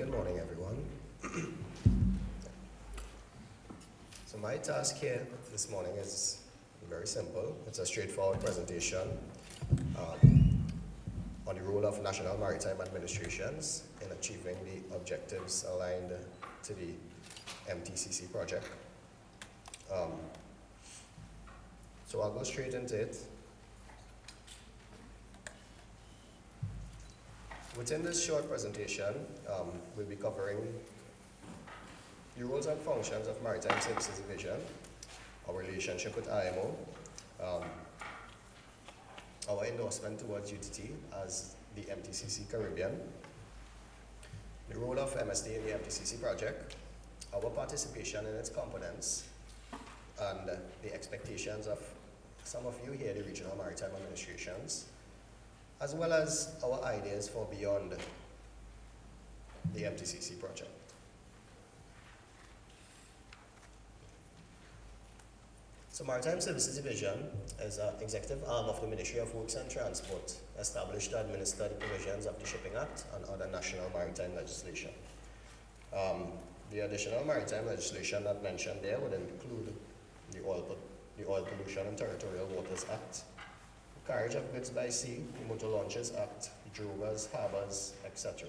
Good morning, everyone. So my task here this morning is very simple. It's a straightforward presentation on the role of national maritime administrations in achieving the objectives aligned to the MTCC project. So I'll go straight into it. Within this short presentation, we'll be covering the roles and functions of Maritime Services Division, our relationship with IMO, our endorsement towards UTT as the MTCC Caribbean, the role of MSD in the MTCC project, our participation in its components, and the expectations of some of you here, the regional maritime administrations, as well as our ideas for beyond the MTCC project. So Maritime Services Division is an executive arm of the Ministry of Works and Transport, established to administer the provisions of the Shipping Act and other national maritime legislation. The additional maritime legislation that mentioned there would include the Oil Pollution and Territorial Waters Act, Carriage of Goods by Sea, the Motor Launches Act, drovers, harbours, etc.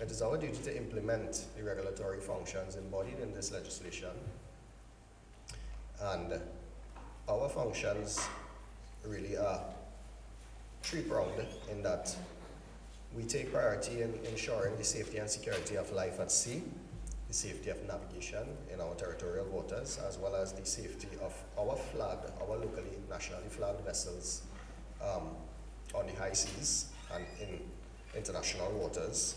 It is our duty to implement the regulatory functions embodied in this legislation, and our functions really are three-pronged in that we take priority in ensuring the safety and security of life at sea, the safety of navigation in our territorial waters, as well as the safety of our flagged, our locally, nationally flagged vessels on the high seas and in international waters,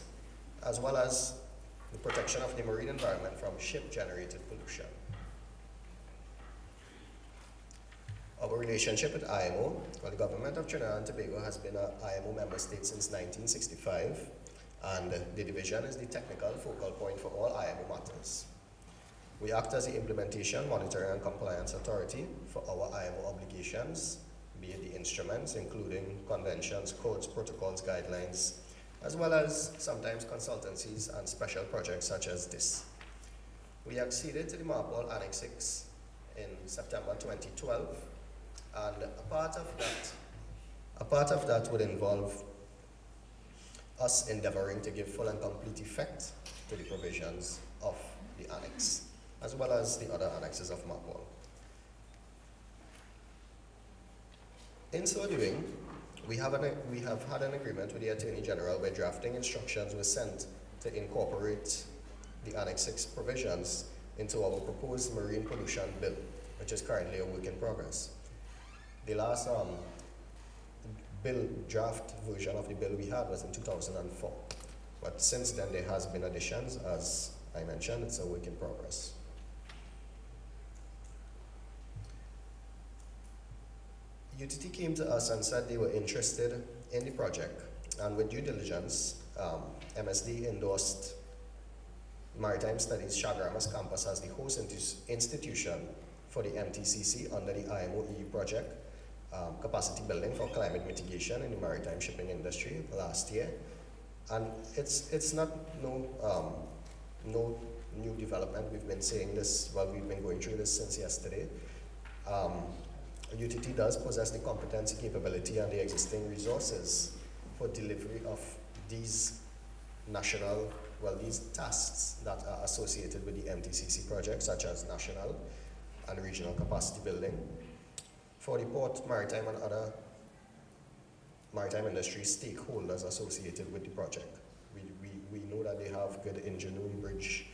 as well as the protection of the marine environment from ship-generated pollution. Our relationship with IMO, well, the government of Trinidad and Tobago has been an IMO member state since 1965, and the division is the technical focal point for all IMO matters. We act as the implementation, monitoring, and compliance authority for our IMO obligations, be it the instruments, including conventions, codes, protocols, guidelines, as well as sometimes consultancies and special projects such as this. We acceded to the MARPOL Annex VI in September 2012, and a part of that would involve us endeavoring to give full and complete effect to the provisions of the annex, as well as the other annexes of MARPOL. In so doing, we have had an agreement with the Attorney General where drafting instructions were sent to incorporate the Annex VI provisions into our proposed Marine Pollution Bill, which is currently a work in progress. The last draft version of the bill we had was in 2004, but since then there has been additions. As I mentioned, it's a work in progress. UTT came to us and said they were interested in the project, and with due diligence, MSD endorsed Maritime Studies Chaguaramas Campus as the host institution for the MTCC under the IMO EU project, capacity building for climate mitigation in the maritime shipping industry last year. And it's not no new development. We've been saying this, well, we've been going through this since yesterday. UTT does possess the competency, capability, and the existing resources for delivery of these national, well, these tasks that are associated with the MTCC project, such as national and regional capacity building for the port, maritime, and other maritime industry stakeholders associated with the project. We know that they have good engineering, bridge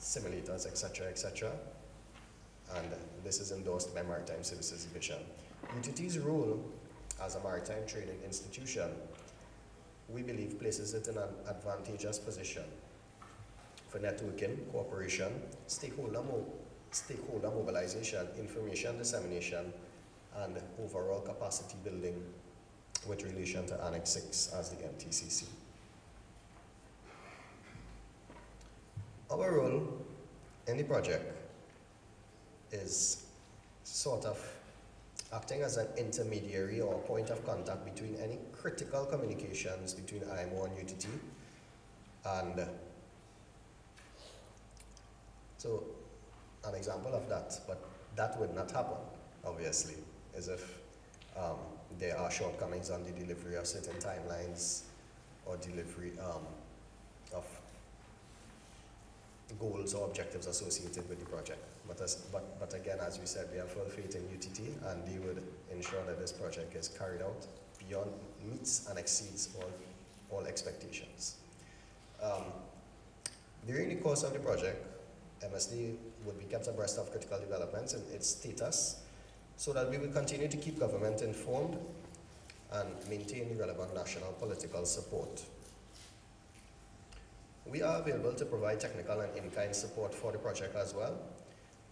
simulators, etc., etc. And this is endorsed by Maritime Services Division. UTT's role as a maritime trading institution, we believe, places it in an advantageous position for networking, cooperation, stakeholder mobilization, information dissemination, and overall capacity building with relation to Annex VI as the MTCC. Our role in the project is sort of acting as an intermediary or point of contact between any critical communications between IMO and UTT. And so an example of that, but that would not happen, obviously, is if there are shortcomings on the delivery of certain timelines or delivery of goals or objectives associated with the project. But again, as we said, we have full faith in UTT, and they would ensure that this project is carried out beyond, meets and exceeds all expectations. During the course of the project, MSD would be kept abreast of critical developments and its status, so that we will continue to keep government informed and maintain the relevant national political support. We are available to provide technical and in-kind support for the project as well,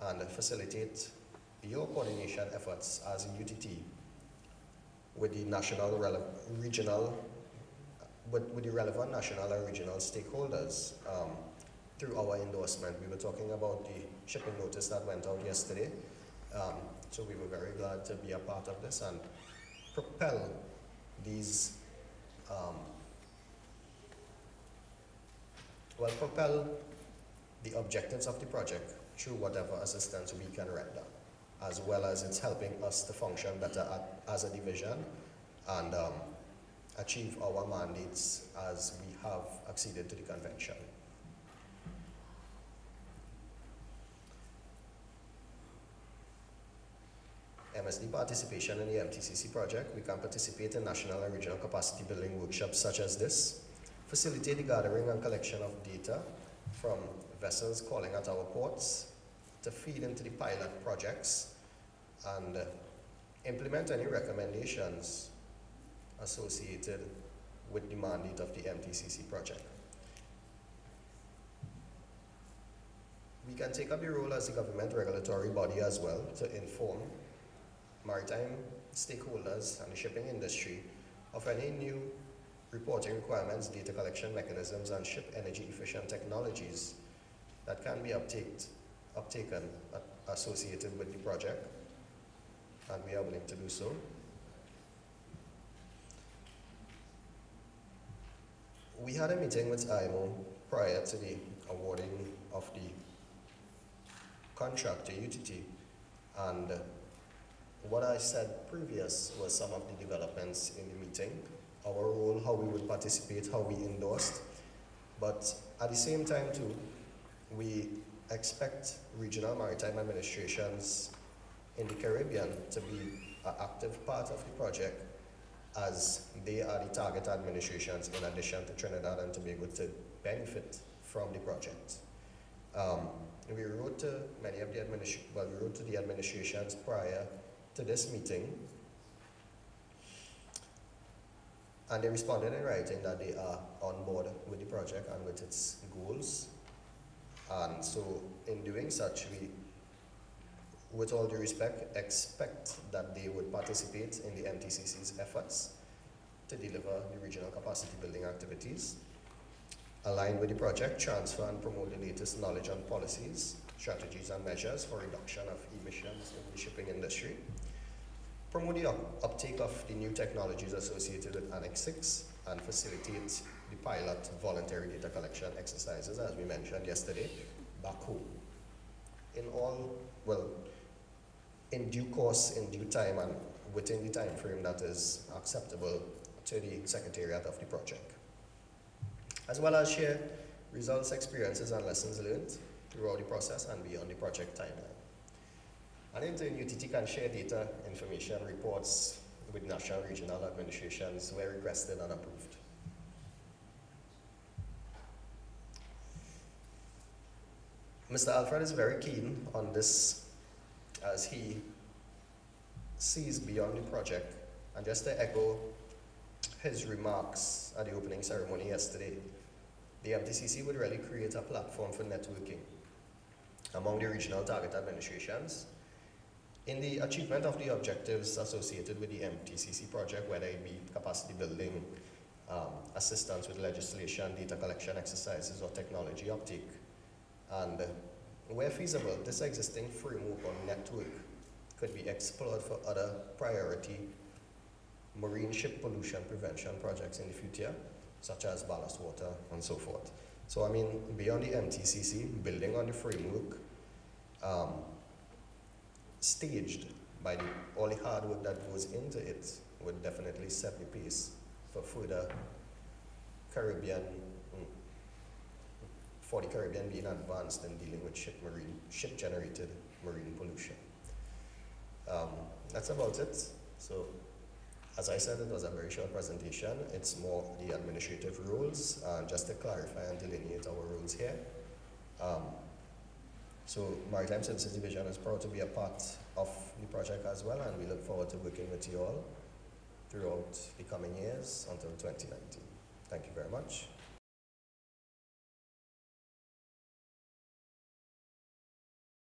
and facilitate your coordination efforts as a UTT with the relevant national and regional stakeholders. Through our endorsement, we were talking about the shipping notice that went out yesterday, so we were very glad to be a part of this and propel these, propel the objectives of the project through whatever assistance we can render, as well as it's helping us to function better as a division and achieve our mandates as we have acceded to the convention. MSD participation in the MTCC project, we can participate in national and regional capacity building workshops such as this, facilitate the gathering and collection of data from vessels calling at our ports to feed into the pilot projects, and implement any recommendations associated with the mandate of the MTCC project. We can take up the role as a government regulatory body as well to inform maritime stakeholders and the shipping industry of any new reporting requirements, data collection mechanisms, and ship energy efficient technologies that can be uptaken associated with the project, and we are willing to do so. We had a meeting with IMO prior to the awarding of the contract to UTT, and what I said previous was some of the developments in the meeting, our role, how we would participate, how we endorsed. But at the same time too, we expect regional maritime administrations in the Caribbean to be an active part of the project, as they are the target administrations in addition to Trinidad and Tobago to benefit from the project. We wrote to many of the administrations prior to this meeting, and they responded in writing that they are on board with the project and with its goals. And so in doing such, we, with all due respect, expect that they would participate in the MTCC's efforts to deliver the regional capacity building activities, aligned with the project, transfer and promote the latest knowledge on policies, strategies and measures for reduction of emissions in the shipping industry, promote the uptake of the new technologies associated with Annex VI, and facilitate the pilot voluntary data collection exercises, as we mentioned yesterday, back home. In all, well, in due course, in due time, and within the time frame that is acceptable to the Secretariat of the project. As well as share results, experiences, and lessons learned throughout the process and beyond the project timeline. And in turn, UTT can share data, information, reports with national regional administrations where requested and approved. Mr. Alfred is very keen on this, as he sees beyond the project. And just to echo his remarks at the opening ceremony yesterday, the MTCC would really create a platform for networking among the regional target administrations in the achievement of the objectives associated with the MTCC project, whether it be capacity building, assistance with legislation, data collection exercises, or technology uptake. And where feasible, this existing framework or network could be explored for other priority marine ship pollution prevention projects in the future, such as ballast water and so forth. So I mean, beyond the MTCC, building on the framework staged by all the hard work that goes into it, would definitely set the pace for further Caribbean, for the Caribbean being advanced in dealing with ship-generated marine pollution. That's about it. So, as I said, it was a very short presentation. It's more the administrative rules, just to clarify and delineate our rules here. So Maritime Services Division is proud to be a part of the project as well, and we look forward to working with you all throughout the coming years until 2019. Thank you very much.